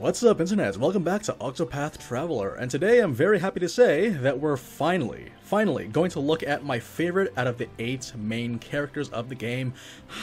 What's up, Internet? Welcome back to Octopath Traveler, and today I'm very happy to say that we're finally going to look at my favorite out of the 8 main characters of the game,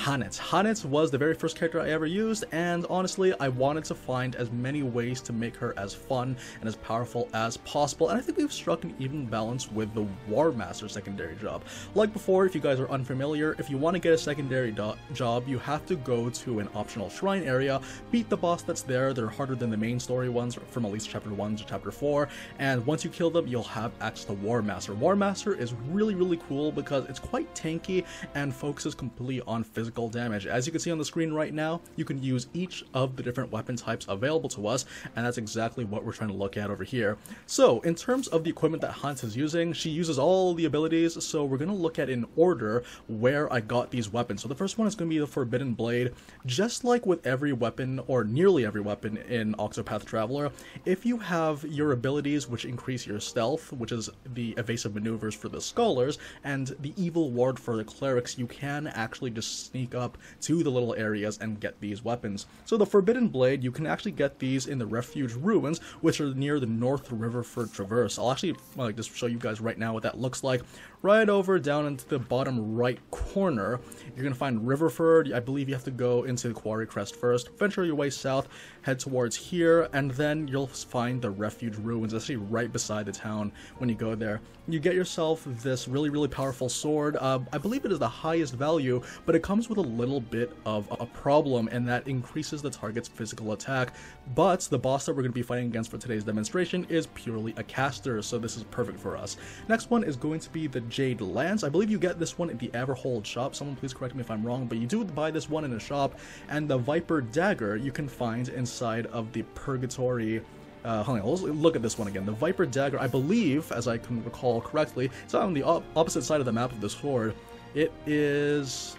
H'aanit. H'aanit was the very first character I ever used, and honestly, I wanted to find as many ways to make her as fun and as powerful as possible, and I think we've struck an even balance with the War Master secondary job. Like before, if you guys are unfamiliar, if you want to get a secondary job, you have to go to an optional shrine area, beat the boss that's there. They're harder than the main story ones from at least chapter 1 to chapter 4, and once you kill them, you'll have access to War Master. War Master is really cool because it's quite tanky and focuses completely on physical damage. As you can see on the screen right now, you can use each of the different weapon types available to us, and that's exactly what we're trying to look at over here. So in terms of the equipment that H'aanit is using, she uses all the abilities, so we're going to look at in order where I got these weapons. So the first one is going to be the Forbidden Blade. Just like with every weapon, or nearly every weapon in Octopath Traveler, if you have your abilities which increase your stealth, which is the evasive maneuvers for the scholars, and the evil ward for the clerics, you can actually just sneak up to the little areas and get these weapons. So the Forbidden Blade, you can actually get these in the Refuge Ruins, which are near the North Riverford Traverse. I'll actually just show you guys right now what that looks like. Right over down into the bottom right corner, you're going to find Riverford. I believe you have to go into the Quarry Crest first, venture your way south, head towards here, and then you'll find the Refuge Ruins, actually right beside the town when you go there. You get yourself this really powerful sword. I believe it is the highest value, but it comes with a little bit of a problem, and that increases the target's physical attack. But the boss that we're going to be fighting against for today's demonstration is purely a caster, so this is perfect for us. Next one is going to be the Jade Lance. I believe you get this one at the Everhold shop. Someone please correct me if I'm wrong, but you do buy this one in a shop. And the Viper Dagger you can find inside of the Purgatory. Hold on, let's look at this one again. The Viper Dagger, I believe, as I can recall correctly, it's on the opposite side of the map of the sword. It is...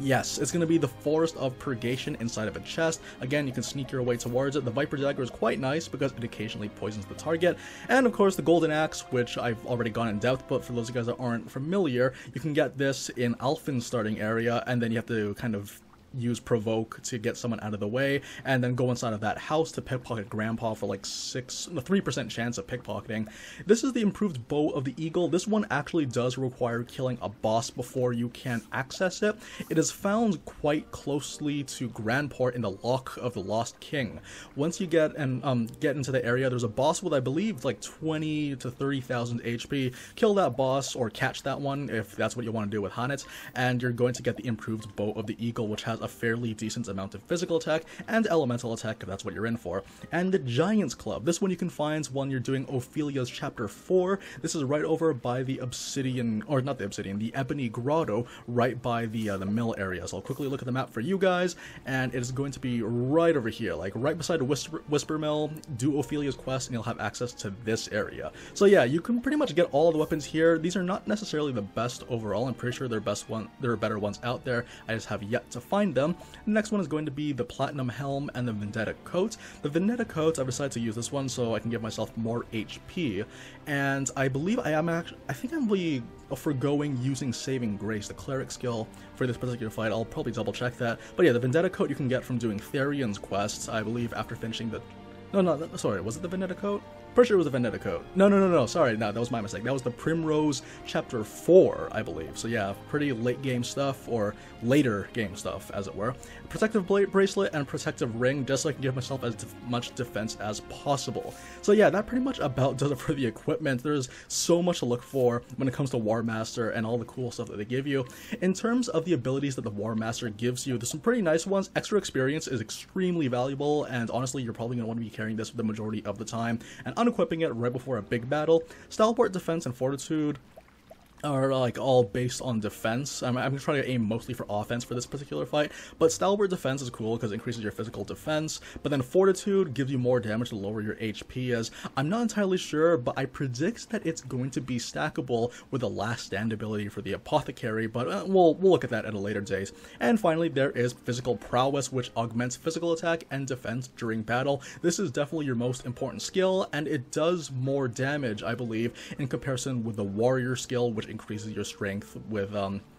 yes, it's going to be the Forest of Purgation inside of a chest. Again, you can sneak your way towards it. The Viper Dagger is quite nice because it occasionally poisons the target. And of course, the Golden Axe, which I've already gone in depth, but for those of you guys that aren't familiar, you can get this in Alphin's starting area, and then you have to kind of use Provoke to get someone out of the way, and then go inside of that house to pickpocket Grandpa for like 3% chance of pickpocketing. This is the Improved Bow of the Eagle. This one actually does require killing a boss before you can access it. It is found quite closely to Grandport in the Lock of the Lost King. Once you get into the area, there's a boss with I believe like 20 to 30,000 HP. Kill that boss, or catch that one if that's what you want to do with H'aanit, and you're going to get the Improved Bow of the Eagle, which has a fairly decent amount of physical attack and elemental attack if that's what you're in for. And the Giants Club, this one you can find when you're doing Ophilia's chapter 4. This is right over by the the Ebony Grotto, right by the mill area. So I'll quickly look at the map for you guys, and it is going to be right over here, like right beside Whisper Mill. Do Ophilia's quest and you'll have access to this area. So yeah, you can pretty much get all the weapons here. These are not necessarily the best overall. I'm pretty sure there are better ones out there. I just have yet to find them. The next one is going to be the Platinum Helm and the Vendetta Coat. The Vendetta Coat, I've decided to use this one so I can give myself more HP, and I believe I think I'm forgoing using Saving Grace, the cleric skill, for this particular fight. I'll probably double check that. But yeah, the Vendetta Coat you can get from doing Therion's quests, I believe, after finishing the... No, sorry, was it the Vendetta Coat? Pretty sure it was the Vendetta Coat. No, sorry, no, that was my mistake. That was the Primrose Chapter 4, I believe. So yeah, pretty late game stuff, or later game stuff, as it were. Protective Bracelet and Protective Ring, just so I can give myself as much defense as possible. So yeah, that pretty much about does it for the equipment. There's so much to look for when it comes to War Master and all the cool stuff that they give you. In terms of the abilities that the War Master gives you, there's some pretty nice ones. Extra experience is extremely valuable, and honestly, you're probably going to want to be carrying this for the majority of the time, and unequipping it right before a big battle. Stalwart Defense and Fortitude are like all based on defense. I'm going to try to aim mostly for offense for this particular fight, but Stalwart Defense is cool because it increases your physical defense, but then Fortitude gives you more damage to lower your HP, as I'm not entirely sure, but I predict that it's going to be stackable with the Last Stand ability for the Apothecary, but we'll look at that at a later date. And finally, there is Physical Prowess, which augments physical attack and defense during battle. This is definitely your most important skill, and it does more damage, I believe, in comparison with the Warrior skill, which increases your strength with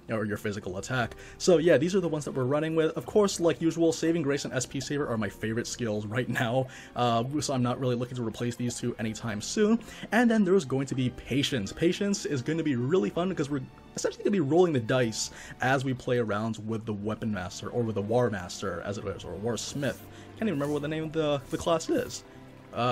or your physical attack. So yeah, these are the ones that we're running with. Of course, like usual, Saving Grace and SP Saver are my favorite skills right now, so I'm not really looking to replace these two anytime soon. And then there's going to be Patience. Patience is going to be really fun because we're essentially going to be rolling the dice as we play around with the Weapon Master, or with the War Master, as it is, or War Smith. I can't even remember what the name of the class is.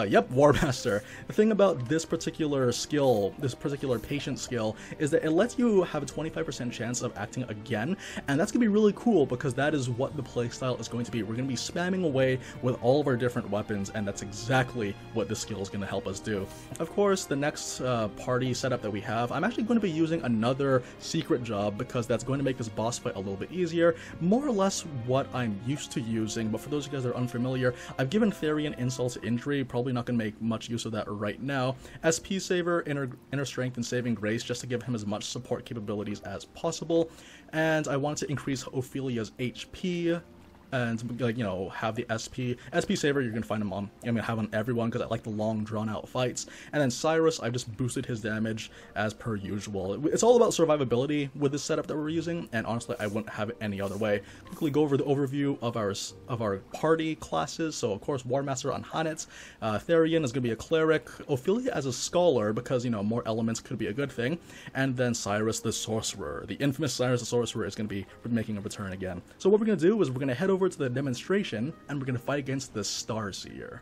Yep, War Master. The thing about this particular skill, this particular Patience skill, is that it lets you have a 25% chance of acting again, and that's going to be really cool because that is what the playstyle is going to be. We're going to be spamming away with all of our different weapons, and that's exactly what this skill is going to help us do. Of course, the next party setup that we have, I'm actually going to be using another secret job because that's going to make this boss fight a little bit easier, more or less what I'm used to using, but for those of you guys that are unfamiliar, I've given Therion Insult to Injury. Probably not going to make much use of that right now. SP Saver, Inner Strength, and Saving Grace, just to give him as much support capabilities as possible. And I wanted to increase Ophelia's HP and, like, you know, have the SP Saver. You're going to find him on, I'm going to have on everyone because I like the long, drawn-out fights. And then Cyrus, I've just boosted his damage as per usual. It's all about survivability with this setup that we're using, and honestly, I wouldn't have it any other way. Quickly go over the overview of our party classes. So, of course, War Master on H'aanit, Therion is going to be a cleric, Ophilia as a scholar because, you know, more elements could be a good thing, and then Cyrus the Sorcerer. The infamous Cyrus the Sorcerer is going to be making a return again. So what we're going to do is we're going to head over to the demonstration, and we're going to fight against the Starseer.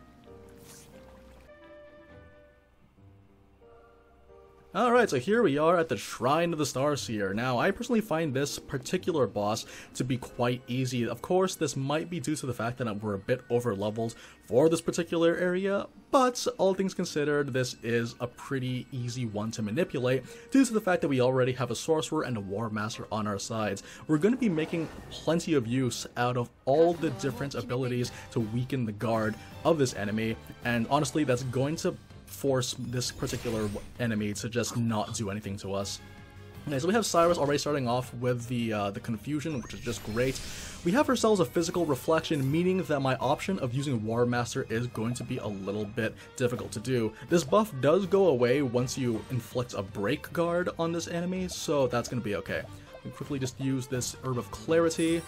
Alright, so here we are at the Shrine of the Starseer. Now, I personally find this particular boss to be quite easy. Of course, this might be due to the fact that we're a bit over-leveled for this particular area, but all things considered, this is a pretty easy one to manipulate due to the fact that we already have a Sorcerer and a War Master on our sides. We're going to be making plenty of use out of all the different abilities to weaken the guard of this enemy, and honestly, that's going to force this particular enemy to just not do anything to us. Okay, so we have Cyrus already starting off with the Confusion, which is just great. We have ourselves a Physical Reflection, meaning that my option of using War Master is going to be a little bit difficult to do. This buff does go away once you inflict a break guard on this enemy, so that's going to be okay. We quickly just use this Herb of Clarity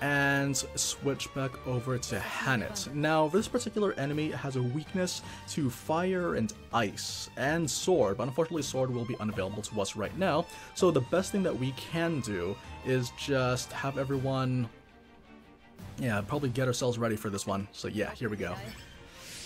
and switch back over to H'aanit. Now, this particular enemy has a weakness to fire and ice and sword, but unfortunately sword will be unavailable to us right now, so the best thing that we can do is just have everyone, yeah, probably get ourselves ready for this one. So yeah, here we go.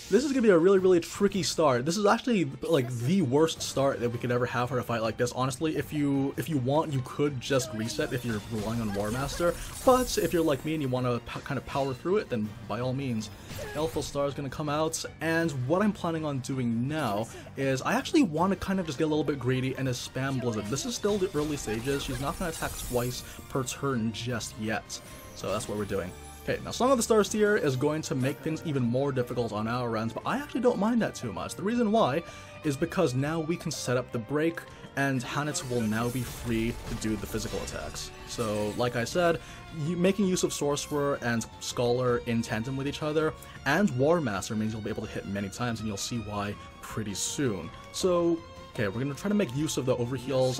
This is going to be a really, really tricky start. This is actually, like, the worst start that we could ever have for a fight like this. Honestly, if you want, you could just reset if you're relying on War Master. But if you're like me and you want to kind of power through it, then by all means. Aelfric's Star is going to come out, and what I'm planning on doing now is I actually want to kind of just get a little bit greedy and just spam Blizzard. This is still the early stages. She's not going to attack twice per turn just yet. So that's what we're doing. Okay, now Song of the Starseer is going to make things even more difficult on our ends, but I actually don't mind that too much. The reason why is because now we can set up the break, and H'aanit will now be free to do the physical attacks. So, like I said, making use of Sorcerer and Scholar in tandem with each other, and War Master means you'll be able to hit many times, and you'll see why pretty soon. So, okay, we're going to try to make use of the overheals.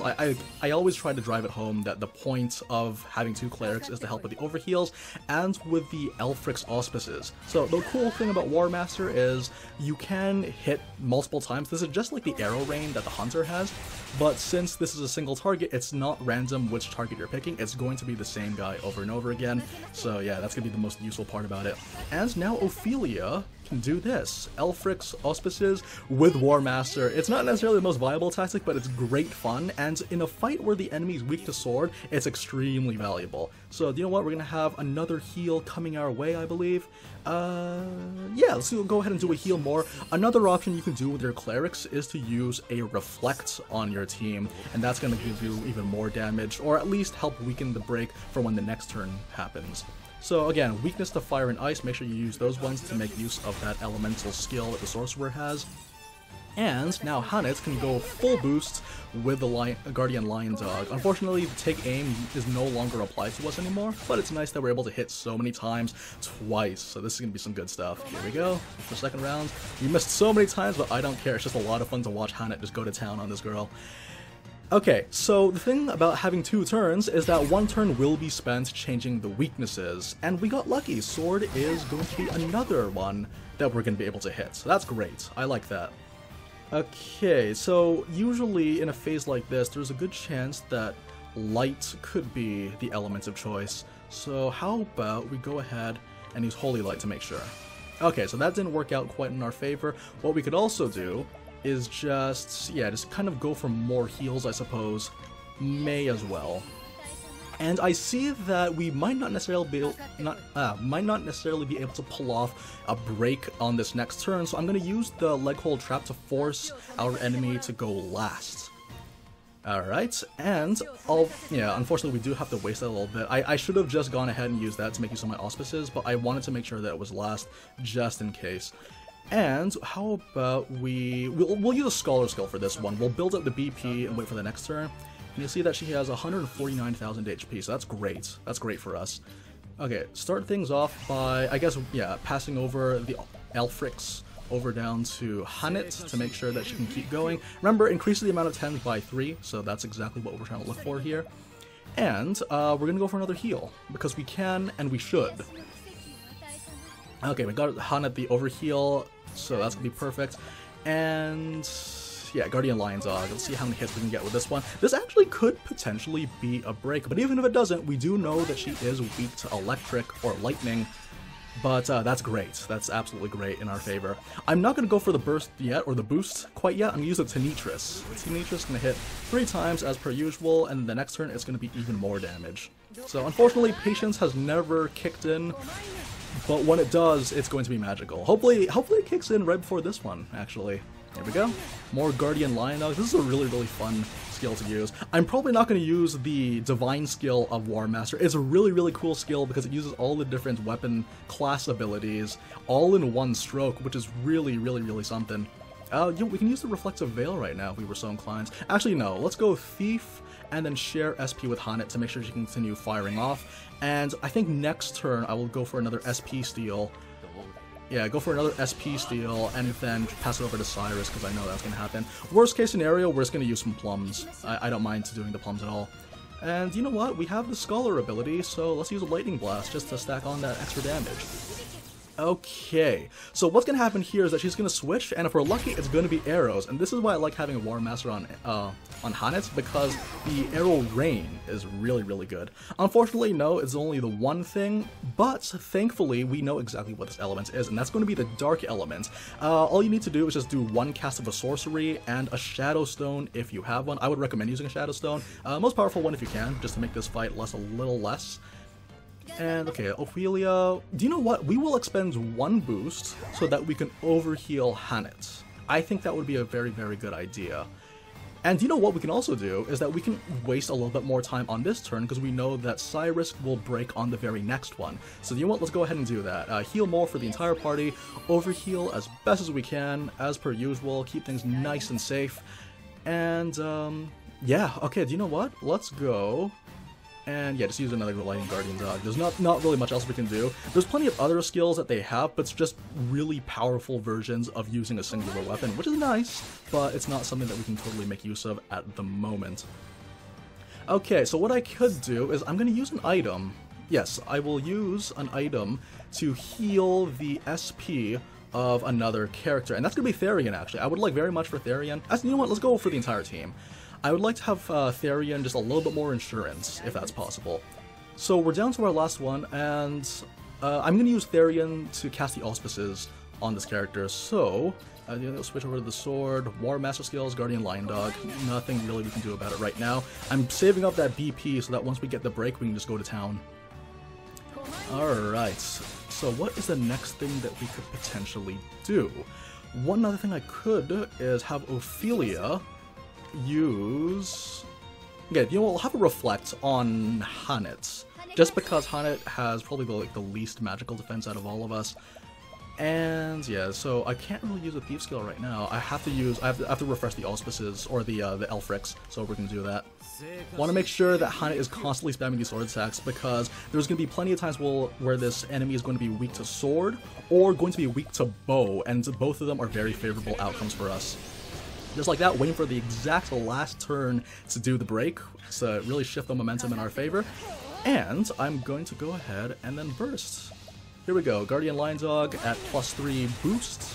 I always try to drive it home that the point of having two clerics is to help with the overheals and with the Aelfric's Auspices. So the cool thing about War Master is you can hit multiple times. This is just like the Arrow Rain that the Hunter has, but since this is a single target, it's not random which target you're picking. It's going to be the same guy over and over again. So yeah, that's going to be the most useful part about it. And now Ophilia can do this. Aelfric's Auspices with War Master. It's not necessarily the most viable tactic, but it's great fun, and in a fight where the enemy is weak to sword, it's extremely valuable. So, you know what? We're going to have another heal coming our way, I believe. Yeah, let's go ahead and do a heal more. Another option you can do with your clerics is to use a Reflect on your team, and that's going to give you even more damage, or at least help weaken the break for when the next turn happens. So again, weakness to fire and ice, make sure you use those ones to make use of that elemental skill that the Sorcerer has. And now H'aanit can go full boost with the Guardian Lion Dog. Unfortunately, Take Aim is no longer applied to us anymore, but it's nice that we're able to hit so many times twice, so this is going to be some good stuff. Here we go, for the second round. We missed so many times, but I don't care, it's just a lot of fun to watch H'aanit just go to town on this girl. Okay, so the thing about having two turns is that one turn will be spent changing the weaknesses, and we got lucky. Sword is going to be another one that we're going to be able to hit, so that's great. I like that. Okay, so usually in a phase like this, there's a good chance that light could be the element of choice, so how about we go ahead and use Holy Light to make sure. Okay, so that didn't work out quite in our favor. What we could also do is just, yeah, just kind of go for more heals, I suppose. May as well. And I see that we might not necessarily be able, might not necessarily be able to pull off a break on this next turn, so I'm going to use the Leghold Trap to force our enemy to go last. Alright, and yeah, unfortunately we do have to waste that a little bit. I should have just gone ahead and used that to make use of my Auspices, but I wanted to make sure that it was last, just in case. And how about we'll use a Scholar Skill for this one. We'll build up the BP and wait for the next turn. And you'll see that she has 149,000 HP, so that's great. That's great for us. Okay, start things off by, I guess, yeah, passing over the Aelfric's over down to H'aanit to make sure that she can keep going. Remember, increase the amount of 10 by 3, so that's exactly what we're trying to look for here. And we're going to go for another heal, because we can and we should. Okay, we got H'aanit the overheal, so that's going to be perfect. And yeah, Guardian Lion Dog. Let's see how many hits we can get with this one. This actually could potentially be a break, but even if it doesn't, we do know that she is weak to electric or lightning. But that's great. That's absolutely great in our favor. I'm not going to go for the burst yet, or the boost quite yet. I'm going to use a Tenetris. Tenetris going to hit 3 times as per usual, and the next turn it's going to be even more damage. So unfortunately, Patience has never kicked in, but when it does, it's going to be magical. Hopefully it kicks in right before this one, actually. There we go. More Guardian Lion Dog. This is a really, really fun skill to use. I'm probably not going to use the Divine skill of War Master. It's a really, really cool skill because it uses all the different weapon class abilities all in one stroke, which is really, really, really something. Yeah, we can use the Reflective Veil right now if we were so inclined. Actually, no. Let's go Thief and then share SP with H'aanit to make sure she can continue firing off. And I think next turn I will go for another SP steal. Yeah, go for another SP steal and then pass it over to Cyrus because I know that's going to happen. Worst case scenario, we're just going to use some plums. I don't mind doing the plums at all. And you know what? We have the Scholar ability, so let's use a Lightning Blast just to stack on that extra damage. Okay, so what's going to happen here is that she's going to switch, and if we're lucky, it's going to be arrows. And this is why I like having a War Master on H'aanit, because the Arrow Rain is really, really good. Unfortunately, no, it's only the one thing, but thankfully, we know exactly what this element is, and that's going to be the Dark element. All you need to do is just do one cast of a sorcery and a Shadow Stone if you have one. I would recommend using a Shadow Stone, most powerful one if you can, just to make this fight last a little less. And, okay, Ophilia, do you know what? We will expend one boost so that we can overheal H'aanit. I think that would be a very, very good idea. And you know what we can also do is that we can waste a little bit more time on this turn because we know that Cyrus will break on the very next one. So you know what? Let's go ahead and do that. Heal more for the entire party, overheal as best as we can, as per usual, keep things nice and safe. And, yeah, okay, do you know what? Let's go. And yeah, just use another Lightning Guardian Dog. There's not really much else we can do. There's plenty of other skills that they have, but it's just really powerful versions of using a singular weapon, which is nice, but it's not something that we can totally make use of at the moment. Okay, so what I could do is I'm going to use an item. Yes, I will use an item to heal the SP of another character, and that's going to be Therion, actually. I would like very much for Therion. Actually, you know what? Let's go for the entire team. I would like to have Therion just a little bit more insurance, if that's possible. So we're down to our last one, and I'm going to use Therion to cast the Auspices on this character. So, we'll switch over to the sword, War Master skills, Guardian Lion Dog. Nothing really we can do about it right now. I'm saving up that BP so that once we get the break, we can just go to town. Alright, so what is the next thing that we could potentially do? One other thing I could is have Ophilia use... Okay, you know what, we'll have a Reflect on H'aanit, just because H'aanit has probably the least magical defense out of all of us. And yeah, so I can't really use a Thief skill right now. I have to refresh the Auspices, or the Aelfric's, so we can do that. Want to make sure that H'aanit is constantly spamming these sword attacks, because there's going to be plenty of times where this enemy is going to be weak to sword, or going to be weak to bow, and both of them are very favorable outcomes for us. Just like that, waiting for the exact last turn to do the break to really shift the momentum in our favor. And I'm going to go ahead and then burst. Here we go, Guardian Lion Dog at +3 boost.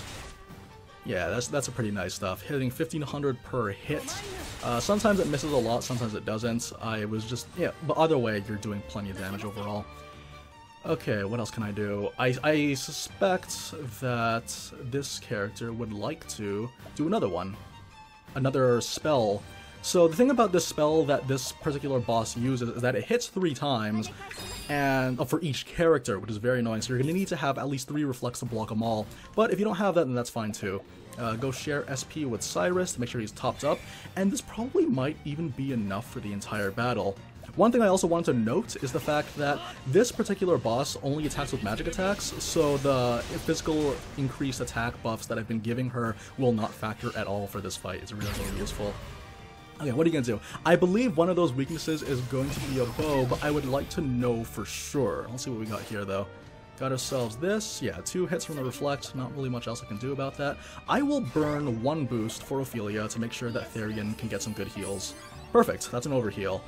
Yeah, that's a pretty nice stuff. Hitting 1,500 per hit. Sometimes it misses a lot, sometimes it doesn't. I was just, yeah, but either way, you're doing plenty of damage overall. Okay, what else can I do? I suspect that this character would like to do another one. Another spell. So the thing about this spell that this particular boss uses is that it hits 3 times and for each character, which is very annoying. So you're going to need to have at least 3 reflects to block them all. But if you don't have that, then that's fine too. Go share SP with Cyrus to make sure he's topped up. And this probably might even be enough for the entire battle. One thing I also wanted to note is the fact that this particular boss only attacks with magic attacks, so the physical increased attack buffs that I've been giving her will not factor at all for this fight. It's really, really useful. Okay, what are you going to do? I believe one of those weaknesses is going to be a bow, but I would like to know for sure. Let's see what we got here, though. Got ourselves this. Yeah, 2 hits from the Reflect. Not really much else I can do about that. I will burn 1 boost for Ophilia to make sure that Therion can get some good heals. Perfect. That's an overheal.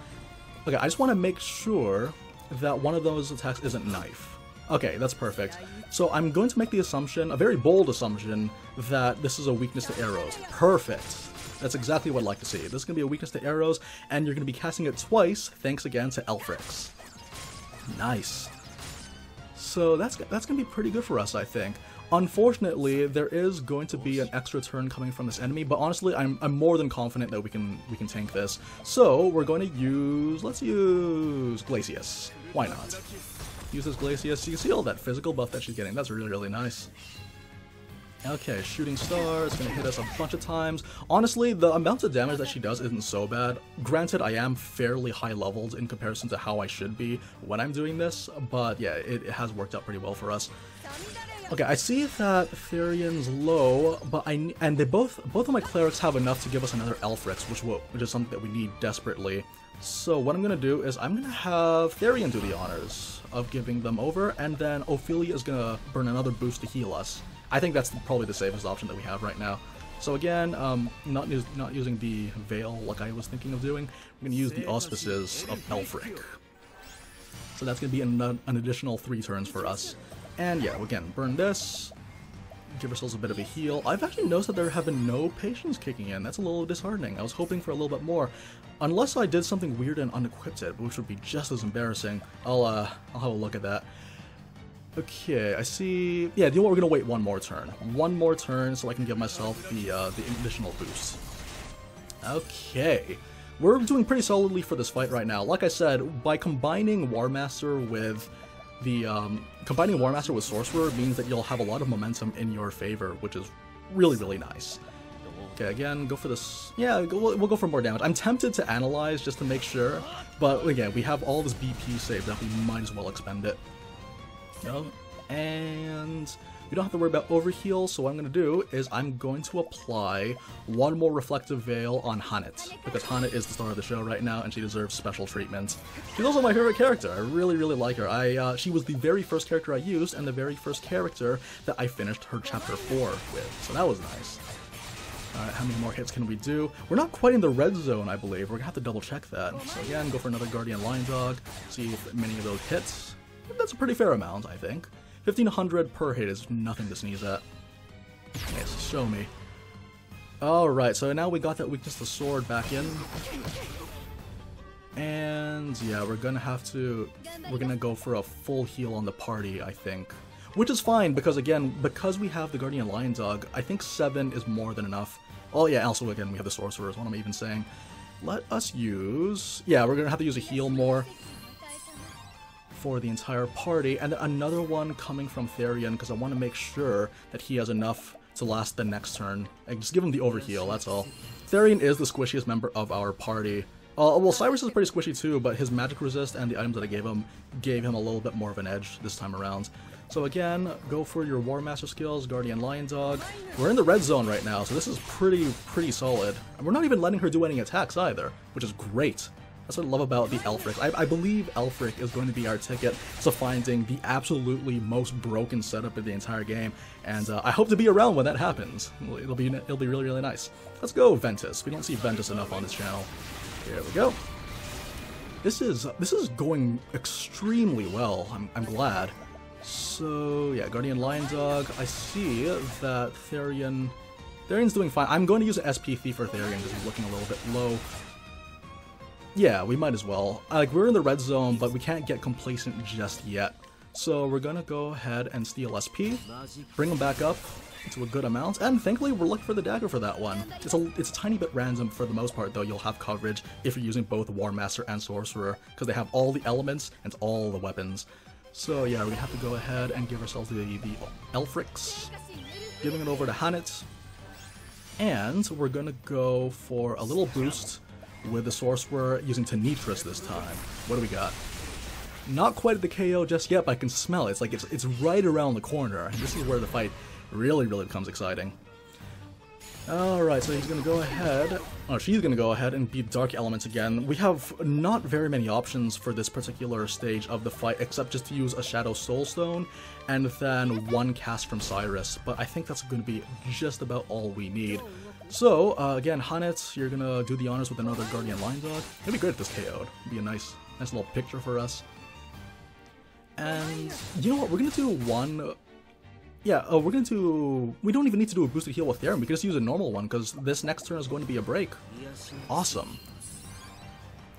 Okay, I just want to make sure that one of those attacks isn't knife. Okay, that's perfect. So I'm going to make the assumption, a very bold assumption, that this is a weakness to arrows. Perfect. That's exactly what I'd like to see. This is going to be a weakness to arrows, and you're going to be casting it twice, thanks again to Aelfric's. Nice. So that's going to be pretty good for us, I think. Unfortunately, there is going to be an extra turn coming from this enemy, but honestly, I'm more than confident that we can tank this. So we're going to use... let's use Glacius. Why not? Use this Glacius. You can see all that physical buff that she's getting. That's really, really nice. Okay, Shooting Star is going to hit us a bunch of times. Honestly, the amount of damage that she does isn't so bad. Granted, I am fairly high leveled in comparison to how I should be when I'm doing this, but yeah, it has worked out pretty well for us. Okay, I see that Therion's low, but both of my clerics have enough to give us another Aelfric's, which is something that we need desperately. So what I'm going to do is I'm going to have Therion do the honors of giving them over, and then Ophelia is going to burn another boost to heal us. I think that's probably the safest option that we have right now. So again, not using the veil like I was thinking of doing. I'm going to use the auspices of Aelfric. So that's going to be an additional 3 turns for us. And yeah, again, burn this. Give ourselves a bit of a heal. I've actually noticed that there have been no patience kicking in. That's a little disheartening. I was hoping for a little bit more. Unless I did something weird and unequipped it, which would be just as embarrassing. I'll have a look at that. Okay, I see... yeah, you know what? We're going to wait 1 more turn. 1 more turn so I can give myself the additional boost. Okay. We're doing pretty solidly for this fight right now. Like I said, by combining War Master with the... combining War Master with Sorcerer means that you'll have a lot of momentum in your favor, which is really, really nice. Okay, again, go for this... yeah, we'll go for more damage. I'm tempted to analyze just to make sure, but again, we have all this BP saved up. We might as well expend it. No, and we don't have to worry about overheal, so what I'm going to do is I'm going to apply 1 more Reflective Veil on H'aanit, because H'aanit is the star of the show right now, and she deserves special treatment. She's also my favorite character. I really, really like her. She was the very first character I used, and the very first character that I finished her Chapter 4 with, so that was nice. Alright, how many more hits can we do? We're not quite in the red zone, I believe. We're going to have to double-check that. So again, go for another Guardian Lion Dog, see if many of those hits. That's a pretty fair amount, I think. 1,500 per hit is nothing to sneeze at. Yes, show me. Alright, so now we got that weakness to sword back in. And yeah, we're gonna go for a full heal on the party, I think. Which is fine, because again, because we have the Guardian Lion Dog, I think 7 is more than enough. Oh yeah, also again, we have the Sorcerers, what am I even saying? Let us use... yeah, we're gonna have to use a heal more for the entire party, and then another one coming from Therion, because I want to make sure that he has enough to last the next turn. I just give him the overheal, that's all. Therion is the squishiest member of our party. Well, Cyrus is pretty squishy too, but his magic resist and the items that I gave him a little bit more of an edge this time around. So again, go for your War Master skills, Guardian Lion Dog. We're in the red zone right now, so this is pretty solid. And we're not even letting her do any attacks either, which is great. That's what I love about the Aelfric. I believe Aelfric is going to be our ticket to finding the absolutely most broken setup of the entire game, and I hope to be around when that happens. It'll be really, really nice. Let's go, Ventus. We don't see Ventus enough on this channel. Here we go. This is going extremely well. I'm glad. So yeah, Guardian Lion Dog. I see that Therion's doing fine. I'm going to use an SP Thief for Therion because he's looking a little bit low. Yeah, we might as well. Like, we're in the red zone, but we can't get complacent just yet. So we're gonna go ahead and steal SP, bring him back up to a good amount, and thankfully we're lucky for the dagger for that one. It's a tiny bit random for the most part, though. You'll have coverage if you're using both War Master and Sorcerer because they have all the elements and all the weapons. So yeah, we have to go ahead and give ourselves the Aelfric's, giving it over to H'aanit. And we're gonna go for a little boost with the Sorcerer using Tenetris this time. What do we got? Not quite at the KO just yet, but I can smell it. It's like it's right around the corner. This is where the fight really, really becomes exciting. Alright, so he's gonna go ahead, or she's gonna go ahead and beat Dark Elements again. We have not very many options for this particular stage of the fight, except just to use a Shadow Soulstone and then one cast from Cyrus, but I think that's gonna be just about all we need. So, again, H'aanit, you're gonna do the honors with another Guardian Lion Dog. It'd be great if this KO'd. It'd be a nice little picture for us. And, you know what, we're gonna do one... Yeah, we're going to... We don't even need to do a boosted heal with Therion. We can just use a normal one, because this next turn is going to be a break. Awesome.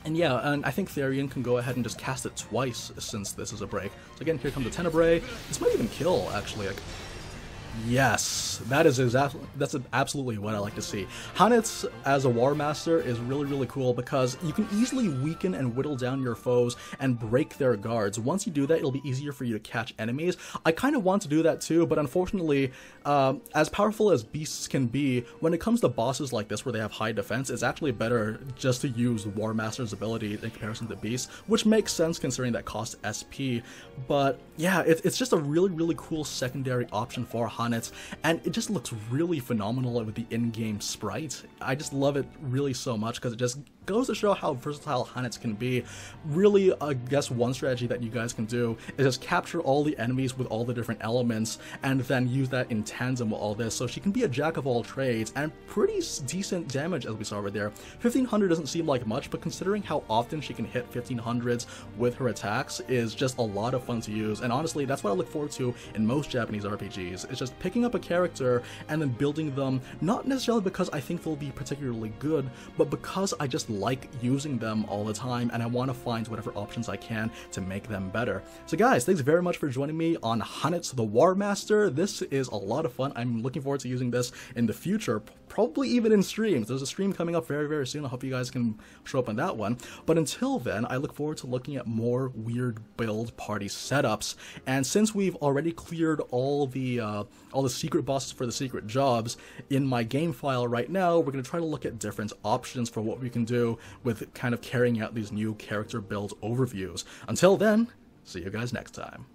And yeah, and I think Therion can go ahead and just cast it twice, since this is a break. So again, here comes the Tenebrae. This might even kill, actually. Like, yes, that is exactly... That's absolutely what I like to see. H'aanit, as a War Master, is really, really cool, because you can easily weaken and whittle down your foes and break their guards. Once you do that, it'll be easier for you to catch enemies. I kind of want to do that too, but unfortunately, as powerful as beasts can be, when it comes to bosses like this where they have high defense, it's actually better just to use War Master's ability in comparison to beasts, which makes sense considering that costs SP. But yeah, it's just a really, really cool secondary option for H'aanit. And it just looks really phenomenal with the in-game sprite. I just love it really so much because it just goes to show how versatile H'aanit can be. Really, I guess one strategy that you guys can do is just capture all the enemies with all the different elements and then use that in tandem with all this. So she can be a jack of all trades and pretty decent damage, as we saw right there. 1500 doesn't seem like much, but considering how often she can hit 1500s with her attacks is just a lot of fun to use. And honestly, that's what I look forward to in most Japanese RPGs. It's just picking up a character and then building them, not necessarily because I think they'll be particularly good, but because I just like using them all the time and I want to find whatever options I can to make them better. So guys, thanks very much for joining me on H'aanit the War Master. This is a lot of fun. I'm looking forward to using this in the future, probably even in streams. There's a stream coming up very, very soon. I hope you guys can show up on that one. But until then, I look forward to looking at more weird build party setups. And since we've already cleared all the secret bosses for the secret jobs in my game file right now, we're going to try to look at different options for what we can do with kind of carrying out these new character build overviews. Until then, see you guys next time.